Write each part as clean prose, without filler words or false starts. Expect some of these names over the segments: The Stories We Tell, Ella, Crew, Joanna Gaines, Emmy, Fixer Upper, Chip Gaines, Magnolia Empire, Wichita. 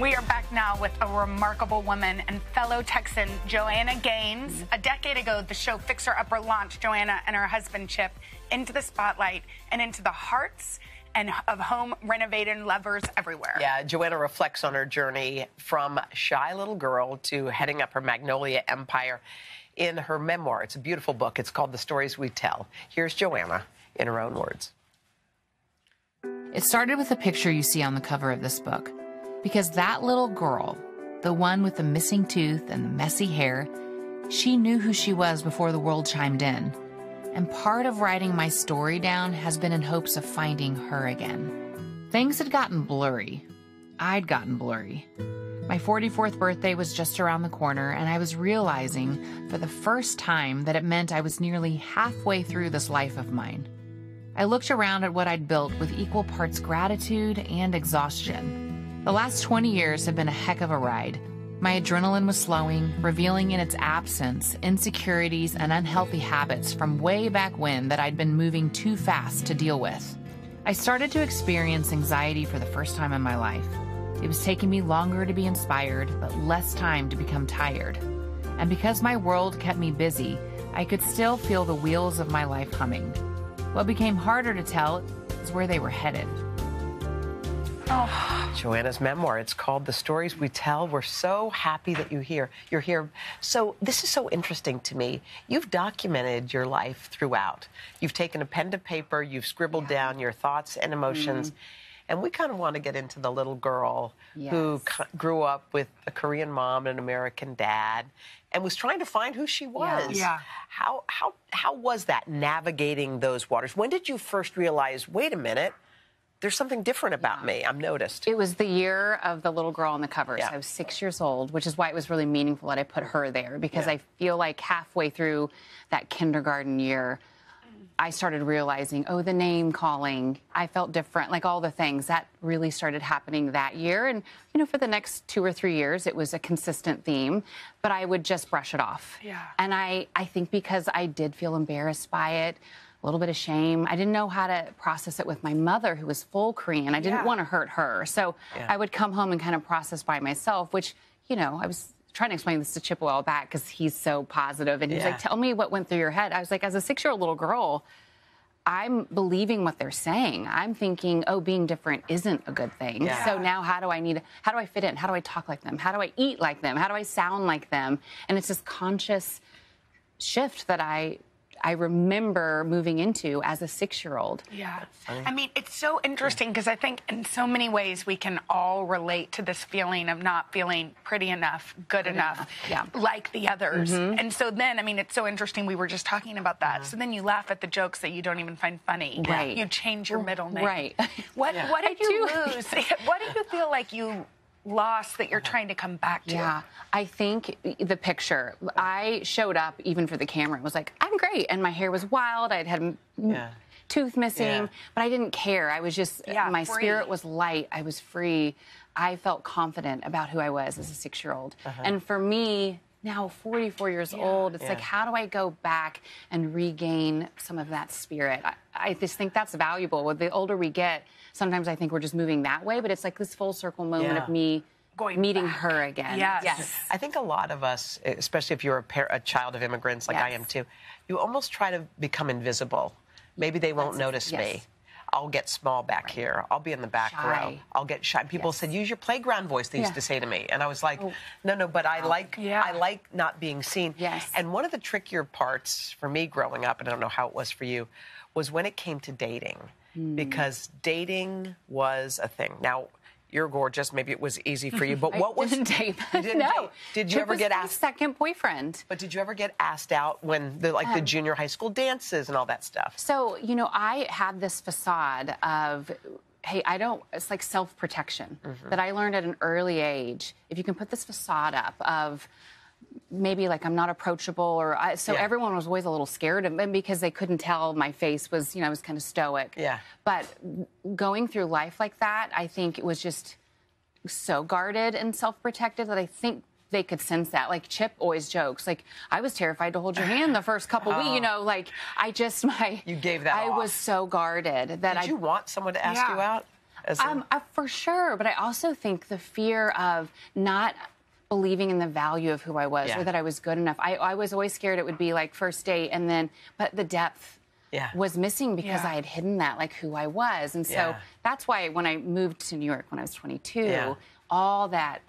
We are back now with a remarkable woman and fellow Texan, Joanna Gaines. A decade ago, the show Fixer Upper launched Joanna and her husband, Chip, into the spotlight and into the hearts and of home renovating lovers everywhere. Yeah, Joanna reflects on her journey from shy little girl to heading up her Magnolia Empire in her memoir. It's a beautiful book. It's called The Stories We Tell. Here's Joanna in her own words. It started with the picture you see on the cover of this book. Because that little girl, the one with the missing tooth and the messy hair, she knew who she was before the world chimed in. And part of writing my story down has been in hopes of finding her again. Things had gotten blurry. I'd gotten blurry. My 44th birthday was just around the corner, and I was realizing for the first time that it meant I was nearly halfway through this life of mine. I looked around at what I'd built with equal parts gratitude and exhaustion. The last 20 years have been a heck of a ride. My adrenaline was slowing, revealing in its absence insecurities and unhealthy habits from way back when that I'd been moving too fast to deal with. I started to experience anxiety for the first time in my life. It was taking me longer to be inspired, but less time to become tired. And because my world kept me busy, I could still feel the wheels of my life humming. What became harder to tell is where they were headed. Oh. Joanna's memoir, it's called The Stories We Tell. We're so happy that you're here. So this is so interesting to me. You've documented your life throughout. You've taken a pen to paper, you've scribbled down your thoughts and emotions. And we kind of want to get into the little girl who grew up with a Korean mom and an American dad and was trying to find who she was. Yeah. How was that, navigating those waters? When did you first realize, wait a minute, there's something different about me, I've noticed? It was the year of the little girl on the cover, so I was 6 years old, which is why it was really meaningful that I put her there, because I feel like halfway through that kindergarten year, I started realizing, oh, the name calling, I felt different, like all the things. That really started happening that year, and, you know, for the next 2 or 3 years, it was a consistent theme, but I would just brush it off. Yeah. And I think because I did feel embarrassed by it, a little bit of shame. I didn't know how to process it with my mother, who was full Korean. I didn't want to hurt her. So I would come home and kind of process by myself, which, you know, I was trying to explain this to Chip a while back because he's so positive. And he's like, tell me what went through your head. I was like, as a 6-year-old little girl, I'm believing what they're saying. I'm thinking, oh, being different isn't a good thing. Yeah. So now how do I fit in? How do I talk like them? How do I eat like them? How do I sound like them? And it's this conscious shift that I remember moving into as a 6-year-old. Yeah. I mean, it's so interesting because I think in so many ways we can all relate to this feeling of not feeling pretty enough, good enough, like the others. And so then, I mean, it's so interesting. We were just talking about that. So then you laugh at the jokes that you don't even find funny. Right. You change your middle name. Right. What did you lose? What do you feel like you loss that you're trying to come back to? Yeah, I think the picture. I showed up even for the camera and was like, I'm great. And my hair was wild. I'd had tooth missing, but I didn't care. I was just, my spirit was light. I was free. I felt confident about who I was as a 6-year-old. And for me, now 44 years old, it's like, how do I go back and regain some of that spirit? I just think that's valuable. With the older we get, sometimes I think we're just moving that way, but it's like this full circle moment of me going meeting back. Her again. Yes. I think a lot of us, especially if you're a child of immigrants like I am too, you almost try to become invisible. Maybe they won't notice me. I'll get small back here. I'll be in the back row. I'll get shy. People said, use your playground voice, they used to say to me. And I was like, no, but I like not being seen. Yes. And one of the trickier parts for me growing up, and I don't know how it was for you, was when it came to dating. Because dating was a thing. Now, you're gorgeous. Maybe it was easy for you, but what was... You didn't date. Did you ever get asked... my second boyfriend. But did you ever get asked out when, the junior high school dances and all that stuff? So, you know, I had this facade of, hey, it's like self-protection that I learned at an early age. If you can put this facade up of maybe like I'm not approachable or... everyone was always a little scared of me because they couldn't tell my face was, you know, I was kind of stoic. Yeah. But going through life like that, I think it was just so guarded and self-protective that I think they could sense that. Like Chip always jokes, like, I was terrified to hold your hand the first couple weeks, you know, like I just, my... You gave that off. I was so guarded that Did you want someone to ask you out? as a... For sure, but I also think the fear of not believing in the value of who I was or that I was good enough. I was always scared it would be like first date and then, but the depth was missing because I had hidden that, like who I was. And so that's why when I moved to New York when I was 22, all that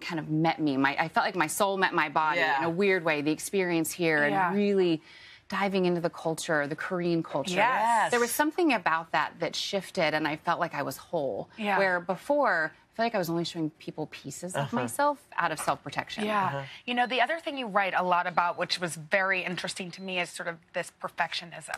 kind of met me. I felt like my soul met my body in a weird way, the experience here and really diving into the culture, the Korean culture. Yes. There was something about that that shifted and I felt like I was whole. Yeah. Where before, I feel like I was only showing people pieces of myself out of self-protection. Yeah. You know, the other thing you write a lot about, which was very interesting to me, is sort of this perfectionism.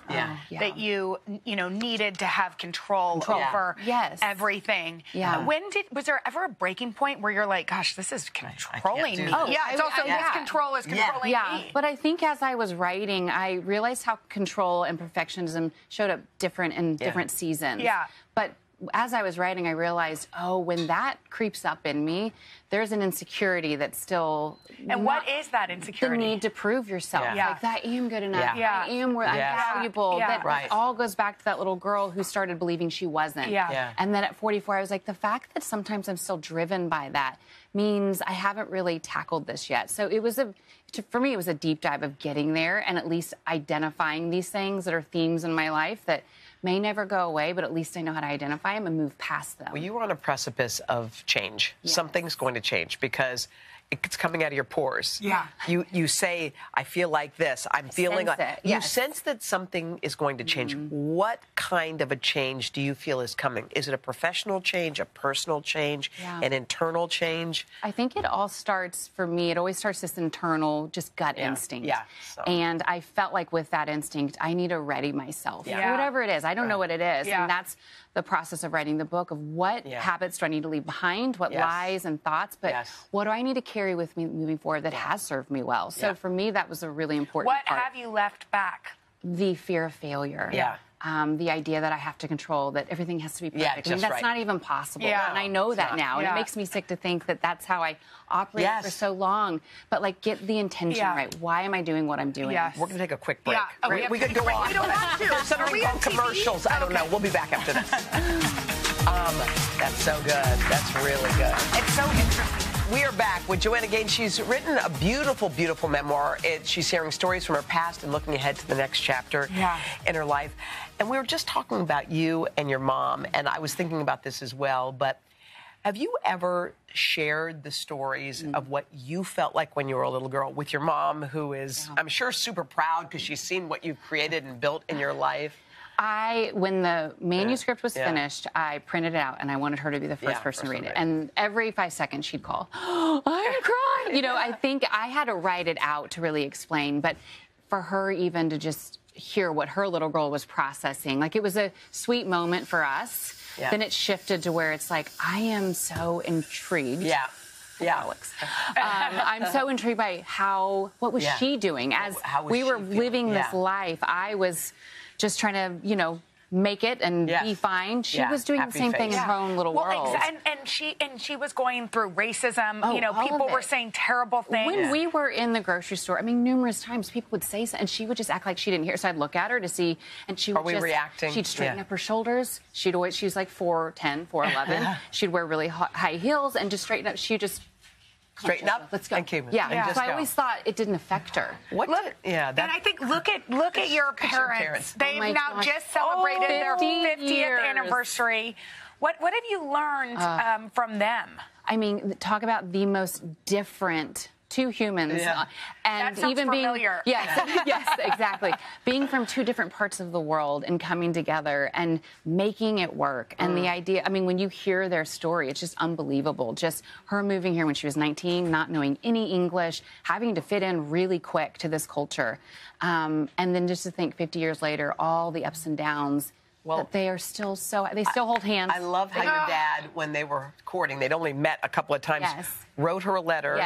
That you know, needed to have control. Over everything. Yeah. Was there ever a breaking point where you're like, gosh, this is controlling me? Oh, yeah, it's also this control is controlling me. Yeah, but I think as I was writing, I realized how control and perfectionism showed up different in different seasons. Yeah. But as I was writing, I realized, oh, when that creeps up in me, there's an insecurity that's still... And what is that insecurity? The need to prove yourself. Yeah. Like, I am good enough. Yeah. I am I'm valuable. Yeah. That all goes back to that little girl who started believing she wasn't. Yeah. Yeah. And then at 44, I was like, the fact that sometimes I'm still driven by that means I haven't really tackled this yet. So it was for me, it was a deep dive of getting there and at least identifying these things that are themes in my life that may never go away, but at least I know how to identify them and move past them. Well, you were on a precipice of change. Yes. Something's going to change because it's coming out of your pores. Yeah. You say, I feel like this. I'm feeling like... Yes. You sense that something is going to change. What kind of a change do you feel is coming? Is it a professional change, a personal change, an internal change? I think it all starts, for me, it always starts this internal, just gut instinct. Yeah. So. And I felt like with that instinct, I need to ready myself. Yeah. Whatever it is. I don't know what it is. Yeah. And that's the process of writing the book of what habits do I need to leave behind, what lies and thoughts, but what do I need to carry with me moving forward that has served me well. So for me, that was a really important part. What have you left back? The fear of failure. Yeah. The idea that I have to control, that everything has to be perfect. Yeah, I mean, that's not even possible. Yeah. And I know that now. Yeah. And it makes me sick to think that that's how I operated for so long. But, like, get the intention right. Why am I doing what I'm doing? Yes. We're going to take a quick break. Yeah. Oh, we could go on. We don't have to. There's something called commercials. Okay. I don't know. We'll be back after this. That's so good. That's really good. It's so interesting. We are back with Joanna Gaines. She's written a beautiful, beautiful memoir. She's sharing stories from her past and looking ahead to the next chapter in her life. And we were just talking about you and your mom, and I was thinking about this as well, but have you ever shared the stories of what you felt like when you were a little girl with your mom, who is, I'm sure, super proud because she's seen what you've created and built in your life? When the manuscript was finished, I printed it out, and I wanted her to be the first person to read it. And every 5 seconds, she'd call, oh, I'm crying. You know, I think I had to write it out to really explain. But for her even to just hear what her little girl was processing, like, it was a sweet moment for us. Yeah. Then it shifted to where it's like, I am so intrigued. Yeah. Yeah, Alex. I'm so intrigued by what was she doing? As we were living this life, I was just trying to, you know, make it and be fine. She was doing the same thing in her own little world. And she was going through racism. Oh, you know, people were saying terrible things. When we were in the grocery store, I mean, numerous times people would say something, and she would just act like she didn't hear. So I'd look at her to see, and she would just... Are we reacting? She'd straighten up her shoulders. She was like 4'10", 4'11". She'd wear really high heels and just straighten up. She just... Straighten up. Let's go. And keep it. Yeah. And so I always thought it didn't affect her. What? And I think look at your parents. They've now just celebrated their 50th anniversary. What have you learned from them? I mean, talk about the most different two humans. Yeah. And that sounds even familiar. Yes, exactly. Being from two different parts of the world and coming together and making it work. And the idea, I mean, when you hear their story, it's just unbelievable. Just her moving here when she was 19, not knowing any English, having to fit in really quick to this culture. And then just to think 50 years later, all the ups and downs. Well, but they are still they still hold hands. I love how your dad, when they were courting, they'd only met a couple of times, wrote her a letter,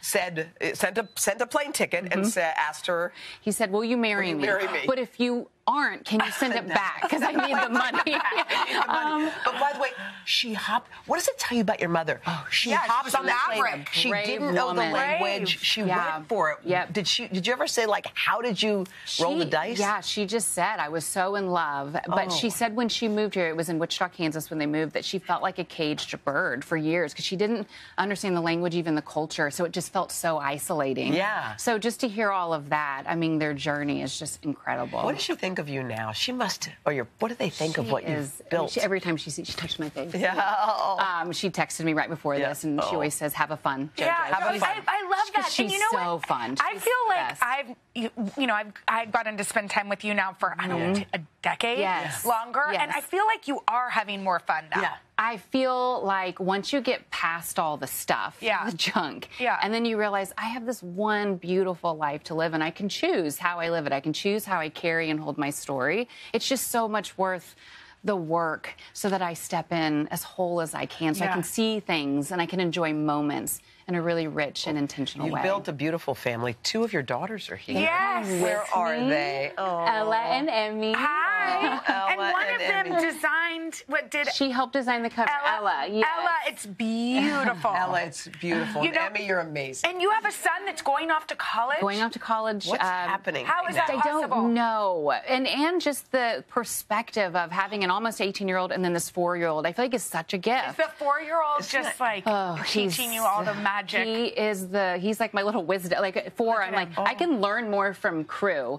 sent a plane ticket, and asked her... He said, will you marry me? But if you aren't, can you send it back? Because I need the money. But by the way, she hopped. What does it tell you about your mother? Oh, she hops on the Maverick. She didn't know the language. She went for it. Yep. Did you ever say, like, how did you roll the dice? Yeah, she just said, I was so in love. But she said when she moved here, it was in Wichita, Kansas when they moved, that she felt like a caged bird for years because she didn't understand the language, even the culture. So it just felt so isolating. Yeah. So just to hear all of that, I mean, their journey is just incredible. What does she think of you now? She must, or your, what do they think of what you've built? Every time she sees, she touched my face. Yeah. She texted me right before this, and she always says, have a fun, JoJo. Yeah, have a fun. I love that. She's so fun. I feel like I've gotten to spend time with you now for, I don't know, a decade longer, and I feel like you are having more fun now. Yeah. I feel like once you get past all the stuff, the junk, and then you realize I have this one beautiful life to live, and I can choose how I live it. I can choose how I carry and hold my story. It's just so much worth the work so that I step in as whole as I can, so I can see things and I can enjoy moments in a really rich and intentional way. You built a beautiful family. Two of your daughters are here. Yes. Where are they? Oh. Ella and Emmy. Hi. Ella and one and of Emmy. Them designed, what did... She helped design the cover. Ella. Yes. Ella, it's beautiful. Ella, it's beautiful. You know, Emmy, you're amazing. And you have a son that's going off to college? Going off to college. What's happening? How is that possible? I don't know. And just the perspective of having an almost 18-year-old and then this 4-year-old, I feel like is such a gift. Is the 4-year-old just like teaching you all the magic? He is he's like my little wisdom. Like I'm like, I can learn more from Crew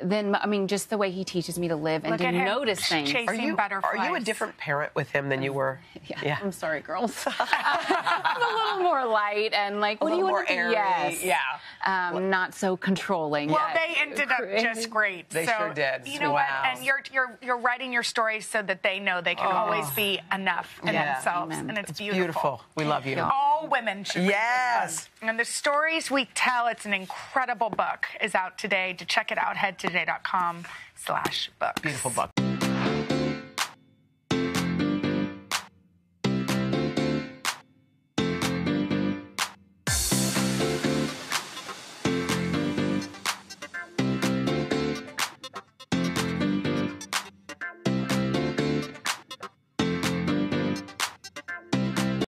than, I mean, just the way he teaches me to live and to notice things. Are you a different parent with him than you were? Yeah. I'm sorry, girls. I'm a little more light and like, what do you want to do? Yes. Yeah. Not so controlling. Well, they ended up just great. They sure did. You know what? And you're writing your stories so that they know they can always be enough in themselves. Amen. And it's beautiful. We love you. All women should read. And The Stories We Tell, it's an incredible book, is out today. To check it out, head to today.com/books. Beautiful book.